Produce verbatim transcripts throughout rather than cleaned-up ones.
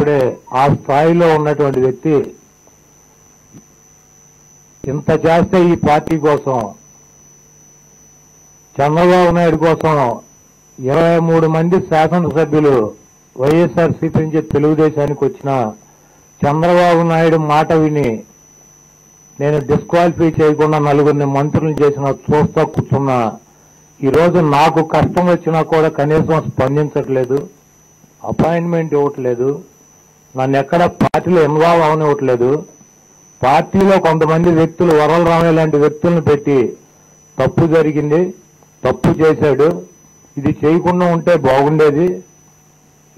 అప్పుడే ఆ స్థాయిలో ఉన్నటువంటి వ్యక్తి ఇంత చేస్తే ఈ పార్టీ కోసం చంద్రబాబు నాయుడు కోసం ఇరవై మూడు మంది శాసనసభ్యులు వైఎస్ఆర్సీపీ నుంచి తెలుగుదేశానికి వచ్చిన చంద్రబాబు నాయుడు మాట విని నేను డిస్క్వాలిఫై చేయకుండా నలుగురిని మంత్రులు చేసిన చూస్తా కూర్చున్నా. ఈరోజు నాకు కష్టం వచ్చినా కూడా కనీసం స్పందించట్లేదు, అపాయింట్మెంట్ ఇవ్వట్లేదు, నన్ను ఎక్కడ పార్టీలో ఇన్వాల్వ్ అవనివ్వట్లేదు. పార్టీలో కొంతమంది వ్యక్తులు వరలరామయ్య లాంటి వ్యక్తులను పెట్టి తప్పు జరిగింది, తప్పు చేశాడు, ఇది చేయకుండా ఉంటే బాగుండేది,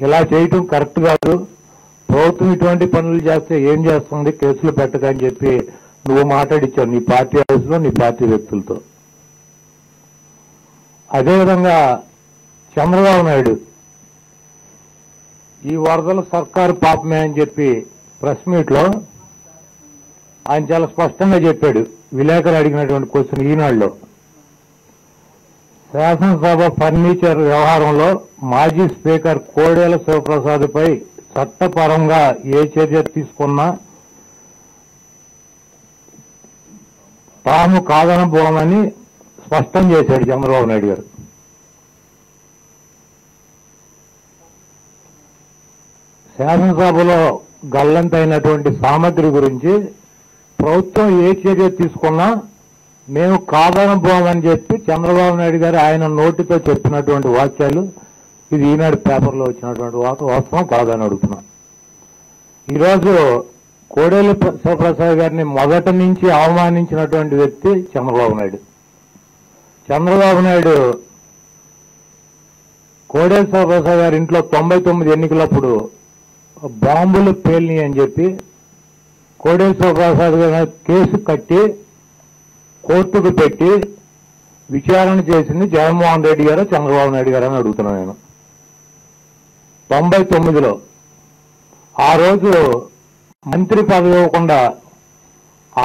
ఇలా చేయటం కరెక్ట్ కాదు, ప్రభుత్వం ఇటువంటి పనులు చేస్తే ఏం చేస్తుంది, కేసులు పెట్టక అని చెప్పి నువ్వు మాట్లాడించావు నీ పార్టీ హౌస్లో నీ పార్టీ వ్యక్తులతో. అదేవిధంగా చంద్రబాబు నాయుడు ఈ వరదల సర్కారు పాపమే అని చెప్పి ప్రెస్ మీట్లో ఆయన చాలా స్పష్టంగా చెప్పాడు. విలేకరు అడిగినటువంటి క్వశ్చన్ ఈనాడులో శాసనసభ ఫర్నిచర్ వ్యవహారంలో మాజీ స్పీకర్ కోడెల శివప్రసాద్పై చట్టపరంగా ఏ చర్య తీసుకున్నా తాము కాదనబోమని స్పష్టం చేశాడు చంద్రబాబు నాయుడు గారు. శాసనసభలో గల్లంతైనటువంటి సామగ్రి గురించి ప్రభుత్వం ఏ చర్య తీసుకున్నా మేము కాదనబోమని చెప్పి చంద్రబాబు నాయుడు గారు ఆయన నోటితో చెప్పినటువంటి వాక్యాలు. ఇది ఈనాడు పేపర్లో వచ్చినటువంటి వాస్తవం కాదని అడుగుతున్నాను. ఈరోజు కోడెల శివప్రసాద్ గారిని మొదటి నుంచి అవమానించినటువంటి వ్యక్తి చంద్రబాబు నాయుడు. చంద్రబాబు నాయుడు కోడెల శివప్రసాద్ గారి ఇంట్లో తొంభై తొమ్మిది ఎన్నికలప్పుడు బాంబులు పేల్ని అని చెప్పి కోడెల శివప్రసాద్ గారి కేసు కట్టి కోర్టుకు పెట్టి విచారణ చేసింది జగన్మోహన్ రెడ్డి గారు చంద్రబాబు నాయుడు గారు అని అడుగుతున్నాను నేను. తొంభై తొమ్మిదిలో ఆ రోజు మంత్రి పదవి ఇవ్వకుండా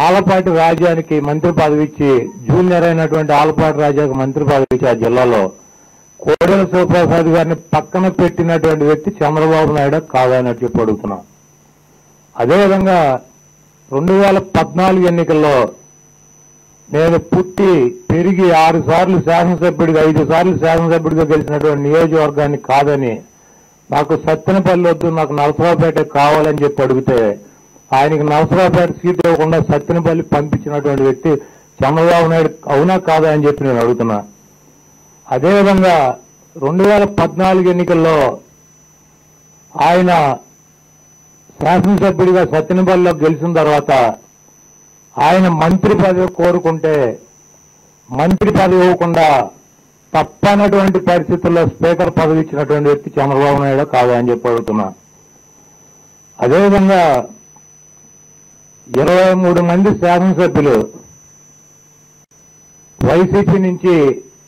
ఆలపాటి రాజానికి మంత్రి పదవి ఇచ్చి జూనియర్ అయినటువంటి ఆలపాటి రాజాకి మంత్రి పదవి ఇచ్చి ఆ జిల్లాలో కోడెల శివప్రసాద్ గారిని పక్కన పెట్టినటువంటి వ్యక్తి చంద్రబాబు నాయుడు కాదన్నట్టు చెప్పి అడుగుతున్నాం. అదేవిధంగా రెండు వేల పద్నాలుగు ఎన్నికల్లో నేను పుట్టి పెరిగి ఆరు సార్లు శాసనసభ్యుడిగా ఐదు సార్లు శాసనసభ్యుడిగా గెలిచినటువంటి నియోజకవర్గాన్ని కాదని నాకు సత్తెనపల్లి వద్దు నాకు నరసరావుపేట కావాలని చెప్పి అడిగితే ఆయనకి నరసరావుపేట సీట్ ఇవ్వకుండా సత్తెనపల్లి పంపించినటువంటి వ్యక్తి చంద్రబాబు నాయుడు అవునా కాదా అని చెప్పి నేను అడుగుతున్నా. అదేవిధంగా రెండు వేల పద్నాలుగు ఎన్నికల్లో ఆయన శాసనసభ్యుడిగా సత్తెనపల్లిలో గెలిచిన తర్వాత ఆయన మంత్రి పదవి కోరుకుంటే మంత్రి పదవి ఇవ్వకుండా తప్పనటువంటి పరిస్థితుల్లో స్పీకర్ పదవి ఇచ్చినటువంటి వ్యక్తి చంద్రబాబు నాయుడు కాదా అని చెప్పి అడుగుతున్నా. అదేవిధంగా ఇరవై మూడు మంది శాసనసభ్యులు వైసీపీ నుంచి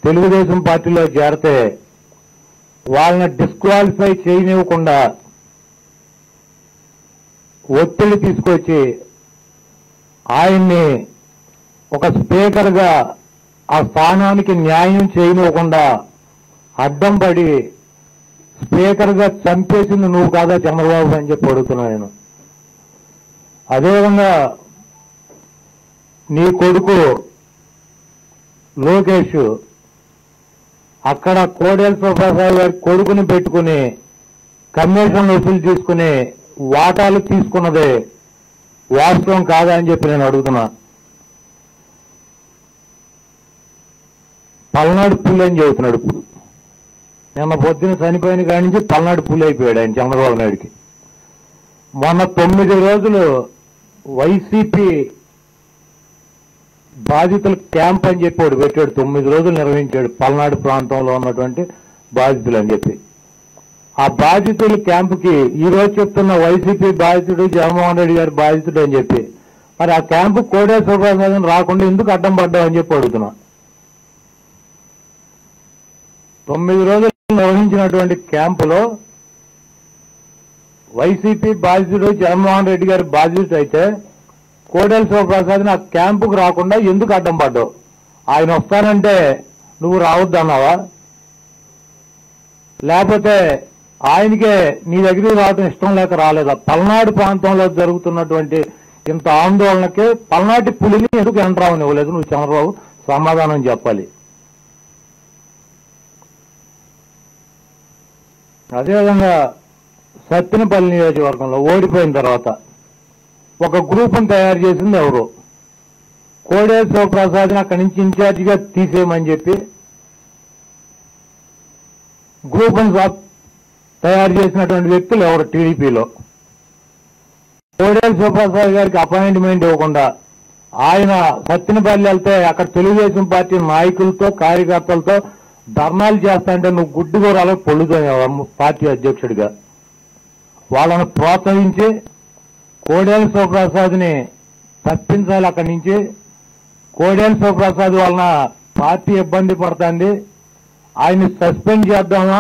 తెలుగుదేశం పార్టీలో చేరితే వాళ్ళని డిస్క్వాలిఫై చేయనివ్వకుండా ఒత్తిడి తీసుకొచ్చి ఆయన్ని ఒక స్పీకర్గా ఆ స్థానానికి న్యాయం చేయనివ్వకుండా అడ్డం పడి స్పీకర్గా చంపేసింది నువ్వు కాదా చంద్రబాబు అని చెప్పి అడుగుతున్నా నేను. అదేవిధంగా నీ కొడుకు లోకేష్ అక్కడ కోడెల శివప్రసాద్ గారి కొడుకుని పెట్టుకుని కమిషన్ వసూలు తీసుకుని వాటాలు తీసుకున్నదే వాస్తవం కాదా అని చెప్పి నేను అడుగుతున్నా. పల్నాడు పులి అని చెబుతున్నాడు ఇప్పుడు. నిన్న పొద్దున చనిపోయిన కాడి నుంచి పల్నాడు పులి అయిపోయాడు ఆయన చంద్రబాబు నాయుడికి. మొన్న తొమ్మిది రోజులు వైసీపీ బాధితుల క్యాంప్ అని చెప్పి వాడు పెట్టాడు, తొమ్మిది రోజులు నిర్వహించాడు పల్నాడు ప్రాంతంలో ఉన్నటువంటి బాధితులు అని చెప్పి. ఆ బాధితుల క్యాంపుకి ఈరోజు చెప్తున్న వైసీపీ బాధితుడు జగన్మోహన్ రెడ్డి గారి బాధితుడు అని చెప్పి మరి ఆ క్యాంపు కోడెల శివప్రసాద్ రాకుండా ఎందుకు అడ్డం పడ్డావు అని చెప్పి అడుగుతున్నా. తొమ్మిది రోజులు నిర్వహించినటువంటి క్యాంపులో వైసీపీ బాధితుడు జగన్మోహన్ రెడ్డి గారి బాధితుడు అయితే కోడెల శివప్రసాద్ని ఆ క్యాంపుకు రాకుండా ఎందుకు అడ్డం పడ్డావు? ఆయన వస్తానంటే నువ్వు రావద్దన్నావా? లేకపోతే ఆయనకే నీ దగ్గరికి రావడం ఇష్టం లేక రాలేదా? పల్నాడు ప్రాంతంలో జరుగుతున్నటువంటి ఇంత ఆందోళనకే పల్నాటి పులిని ఎందుకు ఎండ్రావని ఇవ్వలేదు? నువ్వు చంద్రబాబు సమాధానం చెప్పాలి. అదేవిధంగా సత్తెనపల్లి నియోజకవర్గంలో ఓడిపోయిన తర్వాత ఒక గ్రూప్ను తయారు చేసింది ఎవరు? కోడే శివప్రసాద్ని అక్కడి నుంచి ఇన్ఛార్జిగా తీసేయమని చెప్పి గ్రూప్ను తయారు చేసినటువంటి వ్యక్తులు ఎవరు? టీడీపీలో కోడే శివప్రసాద్ గారికి అపాయింట్మెంట్ ఇవ్వకుండా ఆయన సత్తెనపల్లి వెళ్తే అక్కడ తెలుగుదేశం పార్టీ నాయకులతో కార్యకర్తలతో ధర్నాలు చేస్తానంటే నువ్వు గుడ్డుగోరాలో పొల్లుతావు. పార్టీ అధ్యక్షుడిగా వాళ్ళను ప్రోత్సహించి కోడేల శివప్రసాద్ని తప్పించాలి అక్కడి నుంచి. కోడేల శివప్రసాద్ వలన పార్టీ ఇబ్బంది పడుతుంది, ఆయన్ని సస్పెండ్ చేద్దామా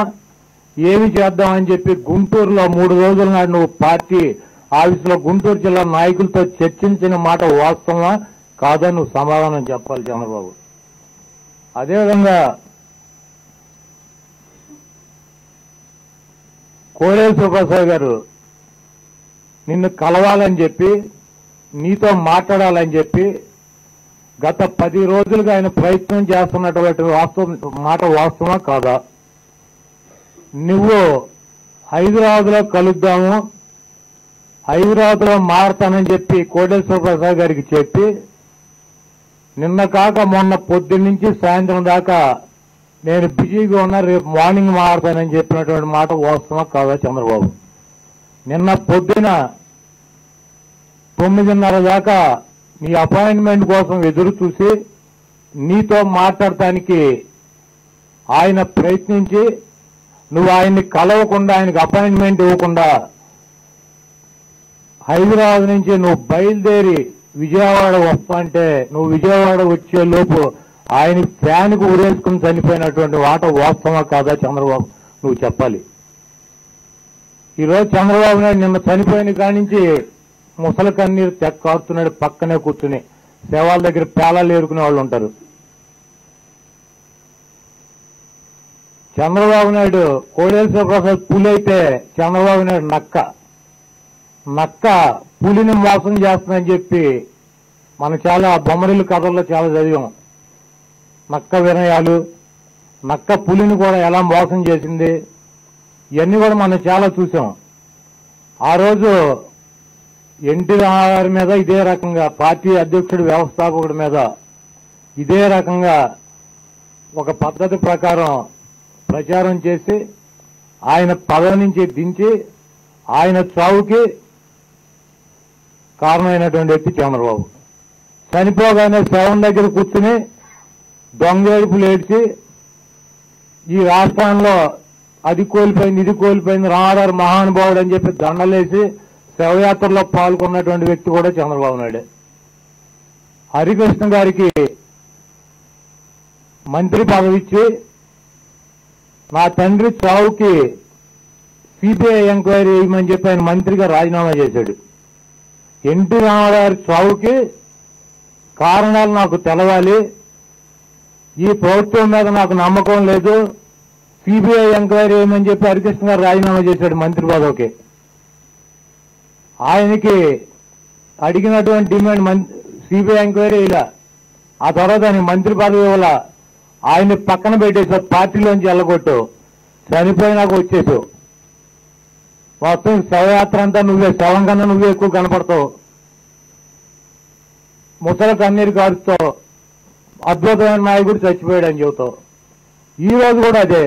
ఏమి చేద్దామని చెప్పి గుంటూరులో మూడు రోజుల నాడు నువ్వు పార్టీ ఆఫీసులో గుంటూరు జిల్లా నాయకులతో చర్చించిన మాట వాస్తవమా కాదని నువ్వు సమాధానం చెప్పాలి చంద్రబాబు. అదేవిధంగా కోడేల శివప్రసాద్ గారు నిన్ను కలవాలని చెప్పి నీతో మాట్లాడాలని చెప్పి గత పది రోజులుగా ఆయన ప్రయత్నం చేస్తున్నటువంటి వాస్తవం మాట వాస్తవమా కాదా? నువ్వు హైదరాబాద్లో కలుద్దాము, హైదరాబాద్లో మారుతానని చెప్పి కోడేల శివప్రసాద్ గారికి చెప్పి నిన్న కాక మొన్న పొద్దున్న నుంచి సాయంత్రం దాకా నేను బిజీగా ఉన్నా రేపు మార్నింగ్ మారుతానని చెప్పినటువంటి మాట వాస్తవమా కాదా చంద్రబాబు? నిన్న పొద్దున తొమ్మిదిన్నర దాకా నీ అపాయింట్మెంట్ కోసం ఎదురు చూసి నీతో మాట్లాడటానికి ఆయన ప్రయత్నించి నువ్వు ఆయన్ని కలవకుండా ఆయనకు అపాయింట్మెంట్ ఇవ్వకుండా హైదరాబాద్ నుంచి నువ్వు బయలుదేరి విజయవాడ వస్తా అంటే నువ్వు విజయవాడ వచ్చే లోపు ఆయన ఫ్యాన్కు ఉరేసుకుని చనిపోయినటువంటి మాట వాస్తవమా కాదా చంద్రబాబు? నువ్వు చెప్పాలి. ఈరోజు చంద్రబాబు నాయుడు నిన్న చనిపోయిన కాడి నుంచి ముసలి కన్నీరు తెక్కారుతున్నాడు. పక్కనే కూర్చుని శవాల దగ్గర పేలాలు ఏరుకునే వాళ్ళు ఉంటారు. చంద్రబాబు నాయుడు కోడేల శివప్రసాద్ పులి అయితే చంద్రబాబు నాయుడు నక్క. నక్క పులిని మోసం చేస్తుందని చెప్పి మనం చాలా బొమ్మరిల్లు కథల్లో చాలా చదివాం. నక్క వినయాలు, నక్క పులిని కూడా ఎలా మోసం చేసింది, ఇవన్నీ కూడా మనం చాలా చూసాం. ఆ రోజు ఎన్టీ రామారావు మీద ఇదే రకంగా, పార్టీ అధ్యక్షుడు వ్యవస్థాపకుడి మీద ఇదే రకంగా ఒక పద్ధతి ప్రకారం ప్రచారం చేసి ఆయన పదవి నుంచి దించి ఆయన చావుకి కారణమైనటువంటి వ్యక్తి చంద్రబాబు. చనిపోగానే శవం దగ్గర కూర్చుని దొంగేడుపులు ఏడ్చి ఈ రాష్ట్రంలో అది కోల్పోయింది ఇది కోల్పోయింది రామారావు మహానుభావుడు అని చెప్పి దండలేసి శవయాత్రలో పాల్గొన్నటువంటి వ్యక్తి కూడా చంద్రబాబు నాయుడే. హరికృష్ణ గారికి మంత్రి పదవి ఇచ్చి నా తండ్రి చావుకి సిబిఐ ఎంక్వైరీ చేయమని చెప్పి ఆయన మంత్రిగా రాజీనామా చేశాడు. ఎన్టీ రామారావు చావుకి కారణాలు నాకు తెలవాలి, ఈ ప్రభుత్వం మీద నాకు నమ్మకం లేదు, సిబిఐ ఎంక్వైరీ చేయమని చెప్పి హరికృష్ణ గారు రాజీనామా చేశాడు మంత్రి పదవికి. ఆయనకి అడిగినటువంటి డిమాండ్ సిబిఐ ఎంక్వైరీ ఇలా, ఆ తర్వాత ఆయన మంత్రి పదవి వల్ల ఆయన్ని పక్కన పెట్టేశారు, పార్టీలోంచి వెళ్ళగొట్టు, చనిపోయినాక వచ్చేసావు, మొత్తం శవయాత్ర అంతా నువ్వే, శవం కన్నా నువ్వే ఎక్కువ కనపడతావు, ముసలి కన్నీరు కారుస్తావు, అద్భుతమైన నాయకుడు చచ్చిపోయాడు అని చెబుతావు. ఈరోజు కూడా అదే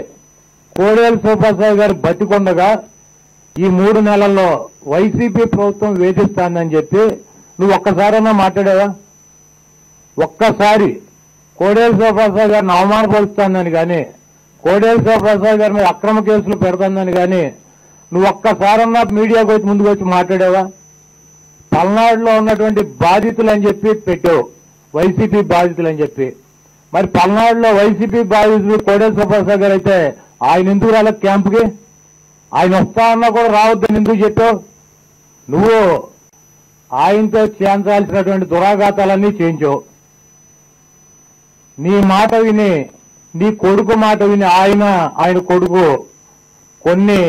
కోడేల శివప్రసాద్ గారు బతికొండగా ఈ మూడు నెలల్లో వైసీపీ ప్రభుత్వం వేధిస్తానని చెప్పి నువ్వు ఒక్కసారైనా మాట్లాడావా? ఒక్కసారి కోడేల శివప్రసాద్ గారిని అవమానపరుస్తానని కానీ, కోడేల శివప్రసాద్ గారి మీద అక్రమ కేసులు పెడతానని కానీ నువ్వు ఒక్కసారన్నా మీడియాకు వచ్చి ముందుకు వచ్చి మాట్లాడావా? పల్నాడులో ఉన్నటువంటి బాధితులు అని చెప్పి పెట్టావు, వైసీపీ బాధితులు అని చెప్పి. మరి పల్నాడులో వైసీపీ బాధితులు కోడేల శివప్రసాద్ గారు అయితే ఆయన ఎందుకు రాలేదు క్యాంపుకి? ఆయన వస్తా అన్నా కూడా రావద్దని ఎందుకు చెప్పావు? నువ్వు ఆయనతో చేయించాల్సినటువంటి దురాఘాతాలన్నీ చేయించావు. నీ మాట విని, నీ కొడుకు మాట విని ఆయన ఆయన కొడుకు కొన్ని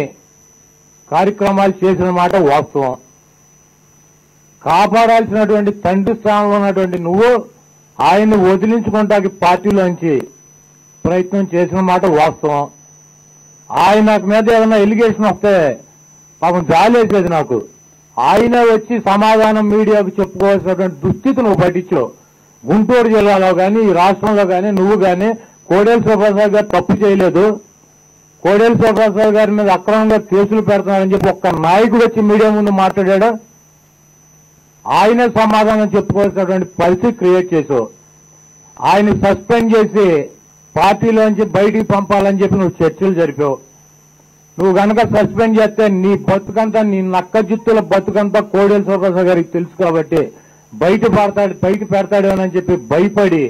కార్యక్రమాలు చేసిన మాట వాస్తవం. కాపాడాల్సినటువంటి తండ్రి స్థానంలో ఉన్నటువంటి నువ్వు ఆయన్ని వదిలించుకుంటాకి పార్టీలోంచి ప్రయత్నం చేసిన మాట వాస్తవం. ఆయన మీద ఏమైనా ఎలిగేషన్ వస్తే పాపం జాలేసేది నాకు. ఆయన వచ్చి సమాధానం మీడియాకు చెప్పుకోవాల్సినటువంటి దుస్థితి నువ్వు పట్టించు. గుంటూరు జిల్లాలో కానీ ఈ రాష్ట్రంలో కానీ నువ్వు కానీ కోడెల శివప్రసాద్ గారు తప్పు చేయలేదు. కోడెల శివప్రసాద్ గారి మీద అక్రమంగా కేసులు పెడుతున్నారని చెప్పి ఒక్క నాయకుడు వచ్చి మీడియా ముందు మాట్లాడాడు. ఆయనే సమాధానం చెప్పుకోవాల్సినటువంటి పరిస్థితి క్రియేట్ చేసావు. ఆయన సస్పెండ్ చేసి పార్టీలోంచి బయటికి పంపాలని చెప్పి నువ్వు చర్చలు జరిపావు. నువ్వు కనుక సస్పెండ్ చేస్తే నీ బతుకంతా, నీ నక్క జిత్తుల బతుకంతా కోడెల శివప్రసాద్ గారికి తెలుసు కాబట్టి బయట పడతాడు బయట పెడతాడేమోనని చెప్పి భయపడి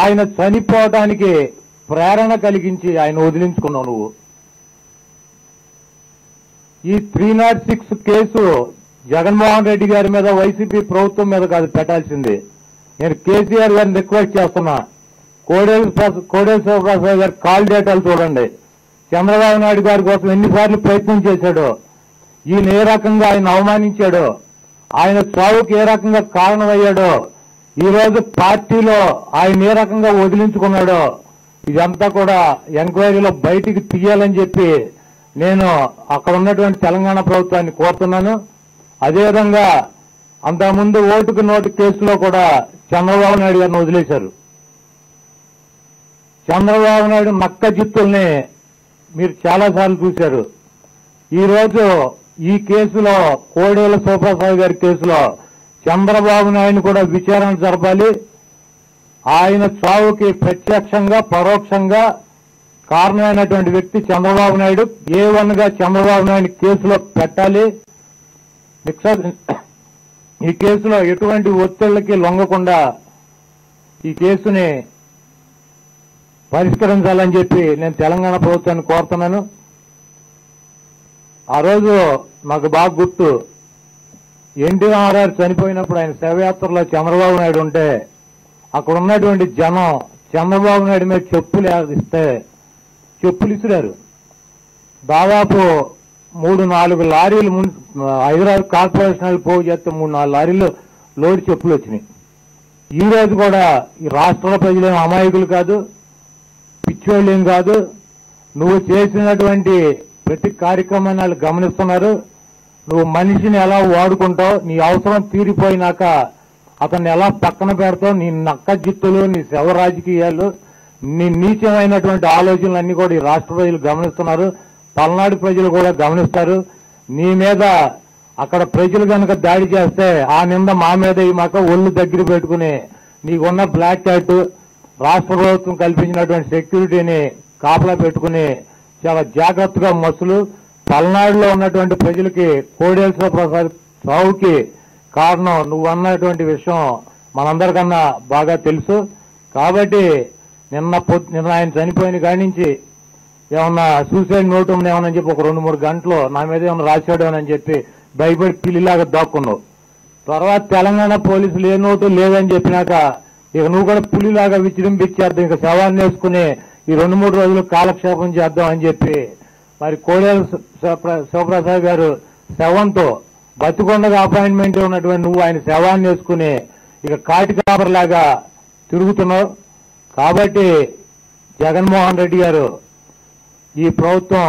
ఆయన చనిపోవడానికి ప్రేరణ కలిగించి ఆయన వదిలించుకున్నావు నువ్వు. ఈ three nought six case Jaganmohan Reddy గారి మీద, వైసీపీ ప్రభుత్వం మీద కాదు పెట్టాల్సింది. నేను కేసీఆర్ గారిని రిక్వెస్ట్ చేస్తున్నా, కోడెల కోడెల శివప్రసాద్ గారి కాల్ డేటాలు చూడండి. చంద్రబాబు నాయుడు గారి కోసం ఎన్నిసార్లు ప్రయత్నం చేశాడో, ఈయన ఏ రకంగా ఆయన అవమానించాడో, ఆయన చావుకు ఏ రకంగా కారణమయ్యాడో, ఈరోజు పార్టీలో ఆయన ఏ రకంగా వదిలించుకున్నాడో ఇదంతా కూడా ఎంక్వైరీలో బయటికి తీయాలని చెప్పి నేను అక్కడ ఉన్నటువంటి తెలంగాణ ప్రభుత్వాన్ని కోరుతున్నాను. అదేవిధంగా అంతకుముందు ఓటుకు నోటు కేసులో కూడా చంద్రబాబు నాయుడు గారిని వదిలేశారు. చంద్రబాబు నాయుడు నక్క జిత్తుల్ని మీరు చాలాసార్లు చూశారు. ఈరోజు ఈ కేసులో, కోడెల శివప్రసాద్ గారి కేసులో చంద్రబాబు నాయుడు కూడా విచారణ జరపాలి. ఆయన చావుకి ప్రత్యక్షంగా పరోక్షంగా కారణమైనటువంటి వ్యక్తి చంద్రబాబు నాయుడు. ఏ వన్ గా చంద్రబాబు నాయుడు కేసులో పెట్టాలి. ఈ కేసులో ఎటువంటి ఒత్తిళ్లకి లొంగకుండా ఈ కేసుని పరిష్కరించాలని చెప్పి నేను తెలంగాణ ప్రభుత్వాన్ని కోరుతున్నాను. ఆ రోజు నాకు బాగా గుర్తు, ఎన్టీ రామారావు చనిపోయినప్పుడు ఆయన శవయాత్రలో చంద్రబాబు నాయుడు ఉంటే అక్కడ ఉన్నటువంటి జనం చంద్రబాబు నాయుడు మీద చెప్పులు ఇస్తే చెప్పులు ఇసిరారు. దాదాపు మూడు నాలుగు లారీలు మున్ హైదరాబాద్ కార్పొరేషన్ వాళ్ళు పోగు చేస్తే మూడు నాలుగు లారీలు లోడ్ చెప్పులు వచ్చినాయి. ఈ రోజు కూడా ఈ రాష్ట్ర ప్రజలేం అమాయకులు కాదు, పిచ్చోళ్ళేం కాదు. నువ్వు చేసినటువంటి ప్రతి కార్యక్రమాన్ని వాళ్ళు గమనిస్తున్నారు. నువ్వు మనిషిని ఎలా వాడుకుంటావు, నీ అవసరం తీరిపోయినాక అతన్ని ఎలా పక్కన పెడతావు, నీ నక్క జిత్తులు, నీ శవ రాజకీయాలు, నీ నీచమైనటువంటి ఆలోచనలన్నీ కూడా ఈ రాష్ట్ర ప్రజలు గమనిస్తున్నారు. పల్నాడు ప్రజలు కూడా గమనిస్తారు. నీ మీద అక్కడ ప్రజలు కనుక దాడి చేస్తే ఆ నింద మా మీద ఈ మాక ఒళ్ళు దగ్గర పెట్టుకుని నీకున్న బ్లాక్ క్యాట్, రాష్ట్ర ప్రభుత్వం కల్పించినటువంటి సెక్యూరిటీని కాపలా పెట్టుకుని చాలా జాగ్రత్తగా మసులు. పల్నాడులో ఉన్నటువంటి ప్రజలకి కోడెల శివప్రసాద్ చావుకి కారణం నువ్వు అన్నటువంటి విషయం మనందరికన్నా బాగా తెలుసు. కాబట్టి నిన్న పొద్దు నిన్న ఆయన చనిపోయిన కాడి నుంచి ఏమన్నా సూసైడ్ నోట్ ఉందేమోనని చెప్పి ఒక రెండు మూడు గంటలు నా మీద ఏమన్నా రాశాడేమోనని చెప్పి భయపడి పిల్లిలాగా దాక్కున్నావు. తర్వాత తెలంగాణ పోలీసులు ఏ నోటు లేదని చెప్పినాక ఇక నువ్వు కూడా పులిలాగా విజృంభించేద్దాం, ఇక శవాన్ని వేసుకుని ఈ రెండు మూడు రోజులు కాలక్షేపం చేద్దాం అని చెప్పి మరి కోడెల శివప్రసాద్ గారు శవంతో బతికొండగా అపాయింట్మెంట్ ఉన్నటువంటి నువ్వు ఆయన శవాన్ని వేసుకుని ఇక కాటి కాపరిలాగా తిరుగుతున్నావు. కాబట్టి జగన్మోహన్ రెడ్డి గారు, ఈ ప్రభుత్వం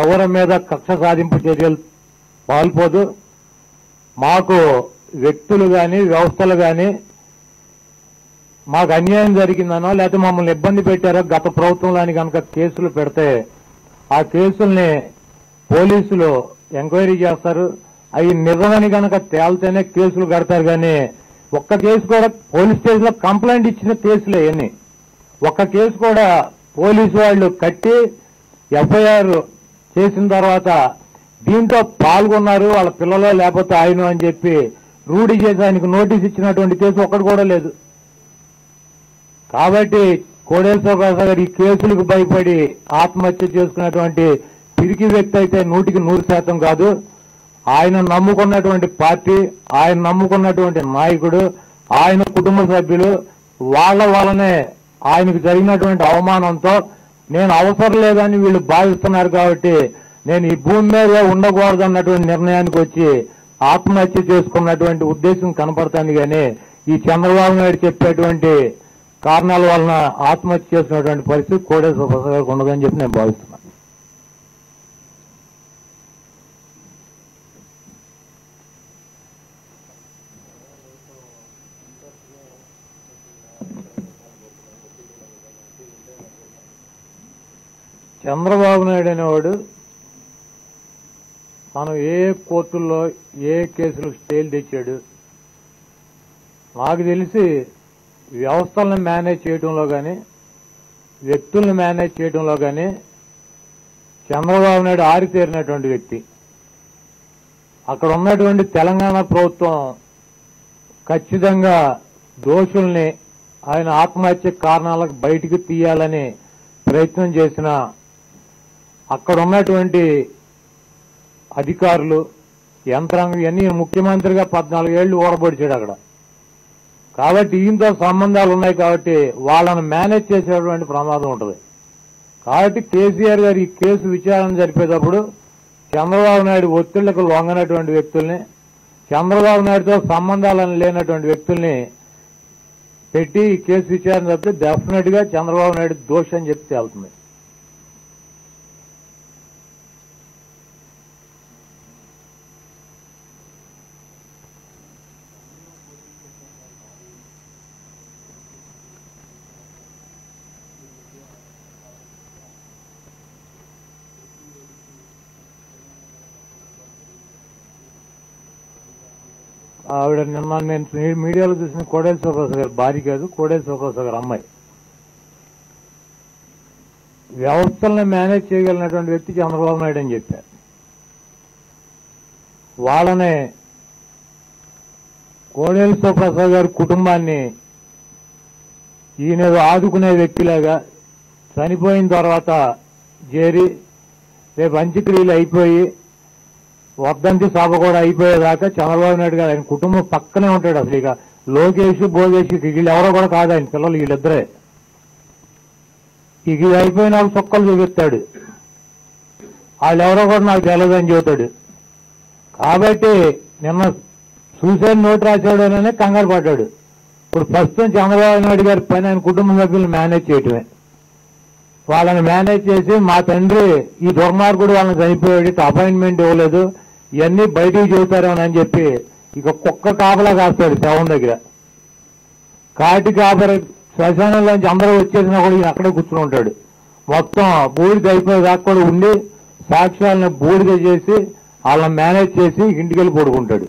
ఎవరి మీద కక్ష సాధింపు చర్యలు పాల్పోదు. మాకు వ్యక్తులు కానీ వ్యవస్థలు కానీ మాకు అన్యాయం జరిగిందనో లేకపోతే మమ్మల్ని ఇబ్బంది పెట్టారో గత ప్రభుత్వంలో అని కనుక కేసులు పెడితే ఆ కేసుల్ని పోలీసులు ఎంక్వైరీ చేస్తారు. అవి నిజమని కనుక తేలితేనే కేసులు కడతారు. కానీ ఒక్క కేసు కూడా పోలీస్ స్టేషన్లో కంప్లైంట్ ఇచ్చిన కేసులే అన్ని. ఒక్క కేసు కూడా పోలీసు వాళ్ళు కట్టి ఎఫ్ఐఆర్ చేసిన తర్వాత దీంతో పాల్గొన్నారు వాళ్ళ పిల్లలు లేకపోతే ఆయన అని చెప్పి రూఢి చేసి ఆయనకు నోటీస్ ఇచ్చినటువంటి కేసు ఒక్కటి కూడా లేదు. కాబట్టి కోడెల శివప్రసాద్ గారు ఈ కేసులకు భయపడి ఆత్మహత్య చేసుకున్నటువంటి పిరికి వ్యక్తి అయితే నూటికి నూరు శాతం కాదు. ఆయన నమ్ముకున్నటువంటి పార్టీ, ఆయన నమ్ముకున్నటువంటి నాయకుడు, ఆయన కుటుంబ సభ్యులు వాళ్ళ వల్లనే ఆయనకు జరిగినటువంటి అవమానంతో నేను అవసరం లేదని వీళ్ళు భావిస్తున్నారు. కాబట్టి నేను ఈ భూమి మీద ఉండకూడదు అన్నటువంటి నిర్ణయానికి వచ్చి ఆత్మహత్య చేసుకున్నటువంటి ఉద్దేశం కనపడుతుంది. కానీ ఈ చంద్రబాబు నాయుడు చెప్పేటువంటి కారణాల వలన ఆత్మహత్య చేసినటువంటి పరిస్థితి కోడేశ్వర ప్రసాద్ గారికి ఉండదని చెప్పి నేను భావిస్తున్నాను. చంద్రబాబు నాయుడు అనేవాడు మనం ఏ కోర్టుల్లో ఏ కేసులు స్టేలు తెచ్చాడు, నాకు తెలిసి వ్యవస్థలను మేనేజ్ చేయడంలో కానీ వ్యక్తులను మేనేజ్ చేయడంలో కానీ చంద్రబాబు నాయుడు ఆరితేరినటువంటి వ్యక్తి. అక్కడ ఉన్నటువంటి తెలంగాణ ప్రభుత్వం ఖచ్చితంగా దోషుల్ని ఆయన ఆత్మహత్య కారణాలకు బయటికి తీయాలని ప్రయత్నం చేసిన అక్కడ ఉన్నటువంటి అధికారులు యంత్రాంగం ఇవన్నీ ముఖ్యమంత్రిగా పద్నాలుగేళ్లు ఓడబడిచాడు అక్కడ. కాబట్టి ఈయనతో సంబంధాలు ఉన్నాయి కాబట్టి వాళ్ళను మేనేజ్ చేసేటువంటి ప్రమాదం ఉంటుంది. కాబట్టి కేసీఆర్ గారు ఈ కేసు విచారణ జరిపేటప్పుడు చంద్రబాబు నాయుడు ఒత్తిళ్లకు లొంగనటువంటి వ్యక్తుల్ని, చంద్రబాబు నాయుడుతో సంబంధాలను లేనటువంటి వ్యక్తుల్ని పెట్టి ఈ కేసు విచారణ జరిపితే డెఫినెట్ గా చంద్రబాబు నాయుడు దోషం అని చెప్పి తేలుతుంది. ఆవిడ నిన్న నేను మీడియాలో చూసిన కోడేల శోభరాజు గారు భార్య కాదు, కోడేల శోభరాజు గారు అమ్మాయి. వ్యవస్థలను మేనేజ్ చేయగలిగినటువంటి వ్యక్తి చంద్రబాబు నాయుడు అని చెప్పారు. వాళ్ళనే కోడేల శోభరాజు గారి కుటుంబాన్ని ఈయన ఆదుకునే వ్యక్తిలాగా చనిపోయిన తర్వాత చేరి రేపు అంత్యక్రియలు అయిపోయి వద్దంతి సభ కూడా అయిపోయేదాకా చంద్రబాబు నాయుడు గారు ఆయన కుటుంబం పక్కనే ఉంటాడు. అసలు ఇక లోకేష్ భోగేష్ వీళ్ళు ఎవరో కూడా కాదు, ఆయన పిల్లలు వీళ్ళిద్దరే. ఇక ఇది అయిపోయి నాకు చొక్కలు చూపిస్తాడు, వాళ్ళెవరో కూడా నాకు తెలియదని చెబుతాడు. కాబట్టి నిన్న సూసైడ్ నోట్ రాసేవాడనే కంగారు పడ్డాడు. ఇప్పుడు ప్రస్తుతం చంద్రబాబు నాయుడు గారి పైన ఆయన కుటుంబ సభ్యులను మేనేజ్ చేయటమే. వాళ్ళని మేనేజ్ చేసి మా తండ్రి ఈ దుర్మార్గుడు వాళ్ళని చనిపోయాడు, అపాయింట్మెంట్ ఇవ్వలేదు, ఇవన్నీ బయటికి చెబుతారేమో అని చెప్పి ఇక కుక్క కాపలా కాస్తాడు శవం దగ్గర. కాటి కాపర శ్మశానంలోంచి అందరూ వచ్చేసినా కూడా ఈయన అక్కడే కూర్చుని ఉంటాడు. మొత్తం బూడిద అయిపోయేదాకా కూడా ఉండి సాక్ష్యాలను బూడిద చేసి వాళ్ళని మేనేజ్ చేసి ఇంటికి వెళ్ళి పడుకుంటాడు.